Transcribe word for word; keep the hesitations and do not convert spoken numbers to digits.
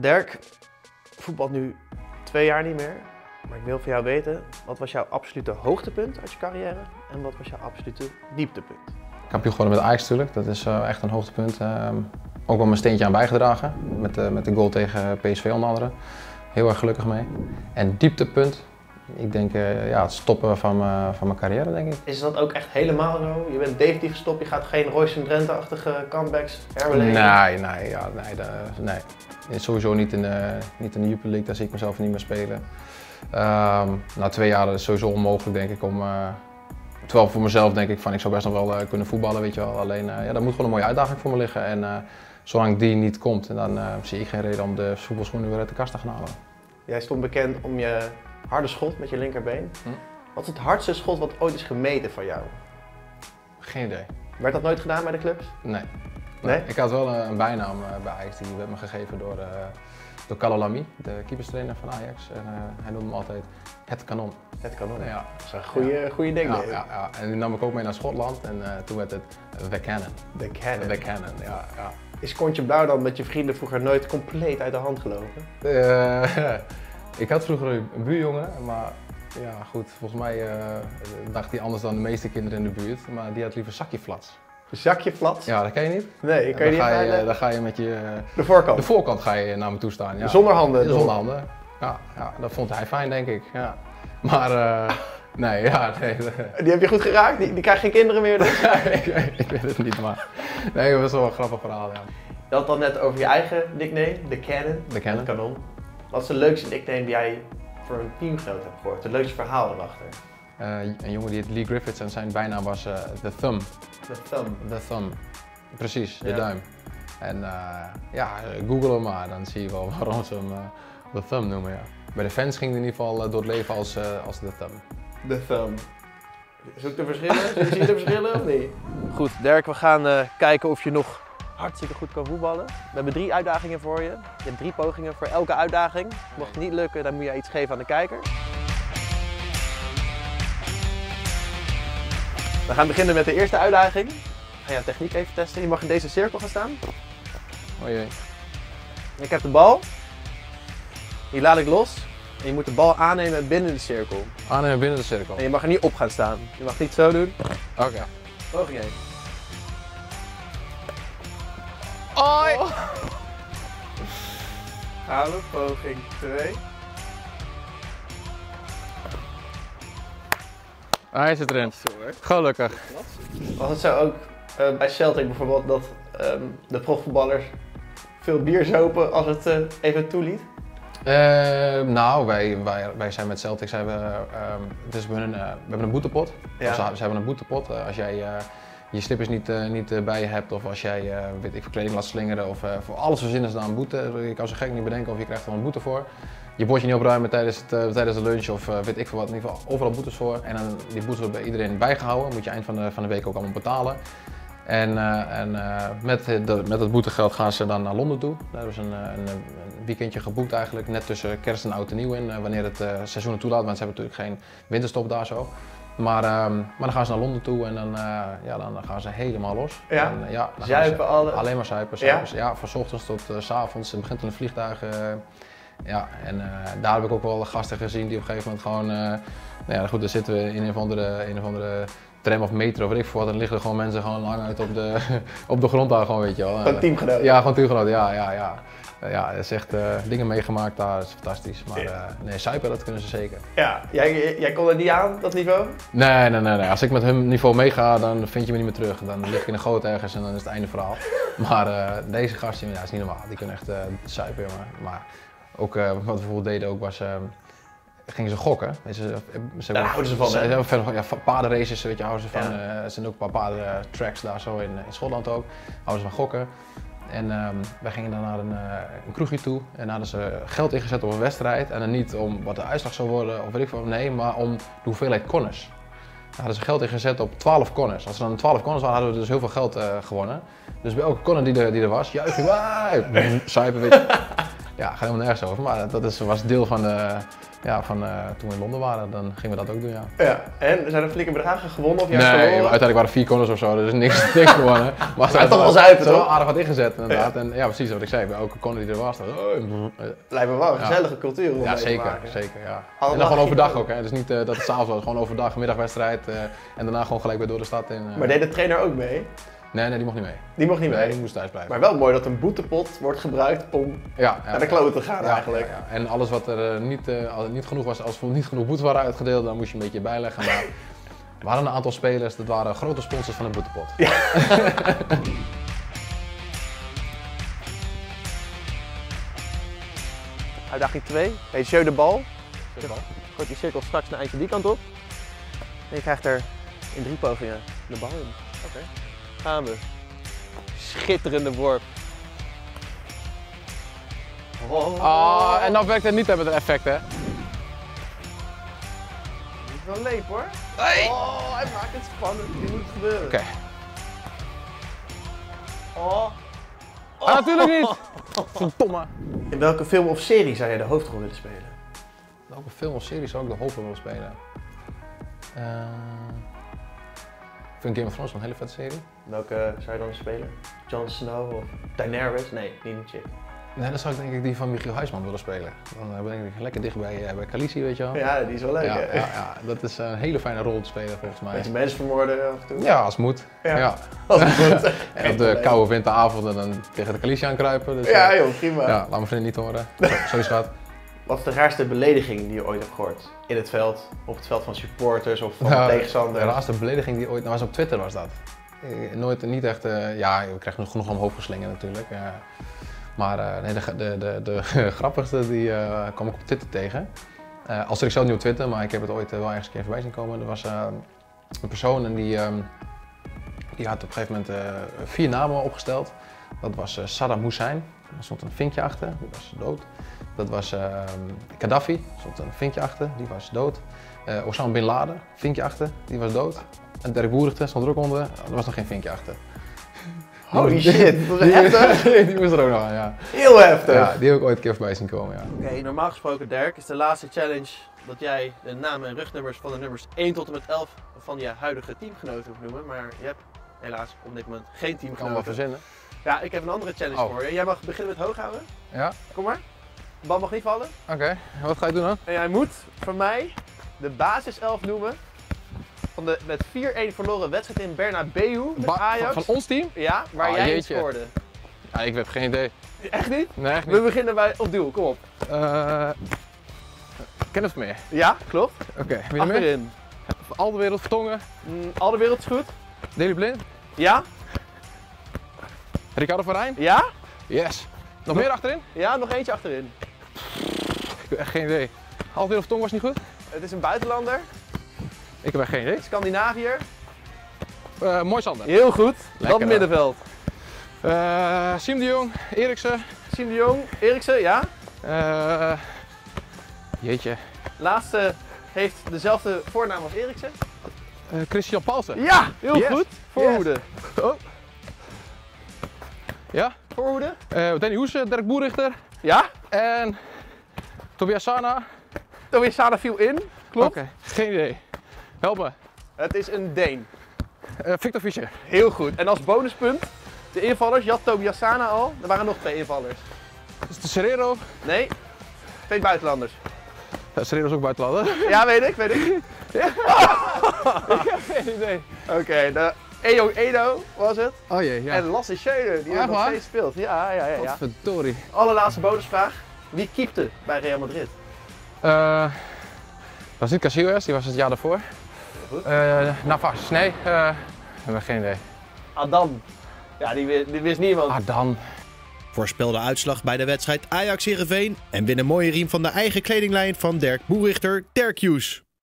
Derk voetbalt nu twee jaar niet meer, maar ik wil van jou weten, wat was jouw absolute hoogtepunt uit je carrière en wat was jouw absolute dieptepunt? Kampioen geworden met Ajax natuurlijk, dat is uh, echt een hoogtepunt. Uh, ook wel mijn steentje aan bijgedragen, met, uh, met de goal tegen P S V onder andere. Heel erg gelukkig mee. En dieptepunt, ik denk uh, ja, het stoppen van, uh, van mijn carrière denk ik. Is dat ook echt helemaal zo? Je bent definitief gestopt, je gaat geen Royce en Drenthe-achtige comebacks herbeleven? Nee, nee, ja, nee, de, nee. Sowieso niet in de, niet in de Jupiler League, daar zie ik mezelf niet meer spelen. Um, na twee jaar is het sowieso onmogelijk denk ik om, uh, terwijl voor mezelf denk ik van ik zou best nog wel uh, kunnen voetballen, weet je wel. Alleen uh, ja, daar moet gewoon een mooie uitdaging voor me liggen en uh, zolang die niet komt, dan uh, zie ik geen reden om de voetbalschoenen weer uit de kast te gaan halen. Jij stond bekend om je harde schot met je linkerbeen. Hm? Wat is het hardste schot wat ooit is gemeten van jou? Geen idee. Werd dat nooit gedaan bij de clubs? Nee. Nee? Ik had wel een bijnaam bij Ajax, die werd me gegeven door, uh, door Carlo L'Ami, de keeperstrainer van Ajax. En, uh, hij noemde me altijd het kanon. Het kanon? Ja, ja. Dat is een goede, ja. goede ding. Ja, ja, ja. En die nam ik ook mee naar Schotland en uh, toen werd het The Cannon. The Cannon? The Cannon, ja, ja. Is Kontje Blauw dan met je vrienden vroeger nooit compleet uit de hand gelopen? Uh, ik had vroeger een buurjongen, maar ja, goed, volgens mij uh, dacht hij anders dan de meeste kinderen in de buurt, maar die had liever zakjeflats. Zakje flat? Ja, dat ken je niet. Nee, ik kan je niet. Ga je, dan ga je met je... De voorkant? De voorkant ga je naar me toe staan, ja. Zonder handen? Zonder handen. Ja, ja, dat vond hij fijn, denk ik. Ja. Maar, uh, nee, ja, nee. Die heb je goed geraakt? Die, die krijgt geen kinderen meer? Dus. ik, ik weet het niet, maar... Nee, dat was wel een grappig verhaal, ja. Je had het al net over je eigen nickname, de Cannon. De Cannon. Het kanon. Wat is de leukste nickname die jij voor een teamgenoot hebt gehoord? Het leukste verhaal erachter? Uh, een jongen die het Leigh Griffiths en zijn bijnaam was uh, The Thumb. The Thumb. The Thumb. Precies, de ja. duim. En uh, ja, google hem maar, dan zie je wel waarom ze hem uh, The Thumb noemen. Ja. Bij de fans ging hij in ieder geval uh, door het leven als, uh, als The Thumb. The Thumb. Zoek de verschillen? Zie je de verschillen of niet? Goed, Derk, we gaan uh, kijken of je nog hartstikke goed kan voetballen. We hebben drie uitdagingen voor je. Je hebt drie pogingen voor elke uitdaging. Mocht het niet lukken, dan moet je iets geven aan de kijker. We gaan beginnen met de eerste uitdaging. Ik ga jouw techniek even testen. Je mag in deze cirkel gaan staan. Oh jee. Ik heb de bal. Die laat ik los. En je moet de bal aannemen binnen de cirkel. Aannemen binnen de cirkel. En je mag er niet op gaan staan. Je mag niet zo doen. Oké. Okay. Poging één. Oi! Oh. Gaan we, poging twee. Hij zit erin. Gelukkig. Was het zo ook uh, bij Celtic bijvoorbeeld dat um, de profvoetballers veel bier zopen als het uh, even toeliet? Uh, nou, wij, wij, wij zijn met Celtic, zijn we, um, het is bij hun, uh, we hebben een boetepot. Ja. Ze, ze hebben een boetepot. Uh, als jij uh, je slippers niet, uh, niet uh, bij je hebt of als jij uh, weet ik, verkleding laat slingeren of uh, voor alles verzinnen ze dan een boete. Je kan zo gek niet bedenken of je krijgt er een boete voor. Je bordje niet opruimen tijdens, het, uh, tijdens de lunch of uh, weet ik veel wat, in ieder geval overal boetes voor. En dan, die boetes worden bij iedereen bijgehouden, moet je eind van de, van de week ook allemaal betalen. En, uh, en uh, met, de, met dat boetegeld gaan ze dan naar Londen toe. Daar hebben ze een, een, een weekendje geboekt eigenlijk, net tussen kerst en oud en nieuw in, uh, wanneer het uh, seizoen het toelaat, want ze hebben natuurlijk geen winterstop daar zo. Maar, um, maar dan gaan ze naar Londen toe en dan, uh, ja, dan gaan ze helemaal los. Ja, en, uh, ja, zuipen alle? Alleen maar zuipen, zuipen. Ja? Ja, van 's ochtends tot uh, 's avonds. Het begint in het vliegtuig. Uh, Ja, en uh, daar heb ik ook wel gasten gezien die op een gegeven moment gewoon, uh, nou ja goed, dan zitten we in een of andere, een of andere tram of metro of weet ik veel wat, en liggen er gewoon mensen gewoon lang uit op de, op de grond daar gewoon, weet je wel. Gewoon teamgenoten. Ja, gewoon teamgenoten, ja, ja, ja. Ja, dat is echt uh, dingen meegemaakt daar, dat is fantastisch. Maar uh, nee, zuipen, dat kunnen ze zeker. Ja, jij, jij kon er niet aan, dat niveau? Nee, nee, nee, nee. Als ik met hun niveau meega, dan vind je me niet meer terug. Dan lig ik in een goot ergens en dan is het einde verhaal. Maar uh, deze gasten, ja, dat is niet normaal. Die kunnen echt uh, zuipen, jongen. Maar, ook uh, wat we bijvoorbeeld deden ook was, uh, gingen ze gokken. Ze, ze, ze daar houden ze van, ze, hè? Ze, ja, paardenraces, weet je, houden ze van. Ja. Uh, er zijn ook een paar paardentracks daar zo in, in Schotland ook. Houden ze van gokken. En um, wij gingen dan naar een, uh, een kroegje toe en hadden ze geld ingezet op een wedstrijd. En dan niet om wat de uitslag zou worden of weet ik veel, nee, maar om de hoeveelheid corners. Daar hadden ze geld ingezet op twaalf corners. Als ze dan twaalf corners hadden, hadden we dus heel veel geld uh, gewonnen. Dus bij elke corner die er, die er was, juichen, waaah, zuipen, weet je. ja, gaat helemaal nergens over. Maar dat is, was deel van, uh, ja, van uh, toen we in Londen waren, dan gingen we dat ook doen, ja. Ja. En zijn er flinke bedragen gewonnen of juist gewonnen? Nee, uiteindelijk waren vier corners of zo, dus niks, niks gewonnen. Maar ze hadden wel uit, toch? Aardig wat ingezet, inderdaad. Ja. En ja, precies wat ik zei, bij elke corner die er was, dat uh, lijkt me wel een gezellige ja. cultuur om ja, zeker, te maken. Zeker, ja, zeker. En dan gewoon overdag ook, hè. Dus niet uh, dat het s'avonds was, gewoon overdag, middagwedstrijd uh, en daarna gewoon gelijk weer door de stad in. Uh, maar deed de trainer ook mee? Nee, nee, die mocht niet mee. Die mocht niet nee, mee? Die moest thuis blijven. Maar wel mooi dat een boetepot wordt gebruikt om ja, ja, naar de kloot te gaan ja, eigenlijk. Ja, ja. En alles wat er niet, uh, niet genoeg was, als er niet genoeg boetes waren uitgedeeld, dan moest je een beetje bijleggen. Maar we hadden een aantal spelers, dat waren grote sponsors van een boetepot. Ja. Uitdaging twee, heet Jeu de Bal. Gooit die cirkel straks een eindje die kant op. En je krijgt er in drie pogingen de bal in. Okay. Gaan we. Schitterende worp. Oh. Oh, en nou werkt het niet met een effect, hè? Dit is wel leep, hoor. Hey. Oh, hij maakt het spannend. Dit moet het gebeuren. Oké. Okay. Oh. Oh. Ah, natuurlijk niet! Verdomme. In welke film of serie zou jij de hoofdrol willen spelen? In welke film of serie zou ik de hoofdrol willen spelen? Uh... Ik vind Game of Thrones een hele vette serie. Welke zou je dan spelen? Jon Snow of Daenerys? Nee, niet een chick. Nee, dan zou ik denk ik die van Michiel Huisman willen spelen. Dan ben ik lekker dicht bij, bij Khaleesi, weet je wel. Ja, die is wel leuk. Ja, ja, ja, dat is een hele fijne rol te spelen volgens mij. Beetje mensen vermoorden af en toe? Ja, als het moet. Ja, ja. Als het moet. En op de koude winteravonden dan tegen de Khaleesi aankruipen. Dus, ja joh, prima. Ja, laat me vriend niet horen. Zo is het. Wat is de raarste belediging die je ooit hebt gehoord? In het veld, op het veld van supporters of van nou, tegenstanders? De raarste belediging die ooit, nou was op Twitter was dat. Nooit, niet echt, uh, ja, we krijgen genoeg omhoog geslingerd natuurlijk. Uh, maar uh, nee, de, de, de, de grappigste die uh, kwam ik op Twitter tegen. Uh, als ik zelf niet op Twitter, maar ik heb het ooit uh, wel ergens een keer voorbij zien komen. Er was uh, een persoon en die, um, die had op een gegeven moment uh, vier namen opgesteld. Dat was uh, Saddam Hussein. Er stond een vinkje achter, die was dood. Dat was uh, Gaddafi, er stond een vinkje achter, die was dood. Uh, Osama bin Laden, vinkje achter, die was dood. En Derk Boerrigter stond er ook onder, er was nog geen vinkje achter. Holy shit, dat was heftig. Die, die moest er ook nog aan, ja. Heel heftig. Ja, die heb ik ooit een keer voorbij zien komen, ja. Oké, okay, normaal gesproken Derk, is de laatste challenge dat jij de namen en rugnummers van de nummers één tot en met elf van je huidige teamgenoten moet noemen. Maar je hebt helaas op dit moment geen teamgenoten. Ik kan wel verzinnen. Ja, ik heb een andere challenge oh. voor je. Jij mag beginnen met hoog houden. Ja. Kom maar. De bal mag niet vallen. Oké, okay. Wat ga je doen dan? En jij moet van mij de basiself noemen van de met vier een verloren wedstrijd in Bernabeu met Ajax. Van ons team? Ja, waar oh, jij in scoorde. Ja, ik heb geen idee. Echt niet? Nee, echt niet. We beginnen bij op doel, kom op. Uh, Kenneth Vermeer. Ja, klopt. Oké, okay. Wie er meer? Achterin. Al de wereld Vertongen. Mm, al de wereld is goed. Daley Blind. Ja. Ricardo van Rijn? Ja. Yes. Nog, nog meer achterin? Ja, nog eentje achterin. Ik heb echt geen idee. Halfweel of tong was niet goed? Het is een buitenlander. Ik heb echt geen idee. Scandinaviër. Uh, Mooi Sander. Heel goed. Lekker, dat middenveld. Uh, Siem de Jong, Eriksen. Siem de Jong, Eriksen, ja. Uh, jeetje. Laatste heeft dezelfde voornaam als Eriksen. Uh, Christian Paulsen. Ja, heel yes. goed. Voorhoede. Yes. Oh. Ja. Voorhoede. Uh, Danny Hoese, Derk Boerrigter. Ja. En Tobias Sana. Tobias Sana viel in, klopt. Oké, okay. Geen idee. Help me. Het is een Deen. Uh, Victor Fischer. Heel goed. En als bonuspunt, de invallers, je had Tobias Sana al. Er waren nog twee invallers. Is het Serero? Nee. Twee buitenlanders. Ja, Serero is ook buitenlander. Ja, weet ik, weet ik. Ja. Ik heb geen idee. Oké, okay, de... Edo Edo was het. Oh jee, ja. En Lasse Schöne, die oh, nog waar? steeds speelt. Ja, ja, ja. ja. Verdorie. Allerlaatste bonusvraag. Wie keepte bij Real Madrid? Uh, dat was niet Casillas, die was het jaar daarvoor. Goed. Uh, Navas, nee. Uh, we hebben geen idee. Adam. Ja, die, die wist niemand. Adam. Voorspel de uitslag bij de wedstrijd Ajax Heerenveen en win een mooie riem van de eigen kledinglijn van Derk Boerrigter, Derk Hughes.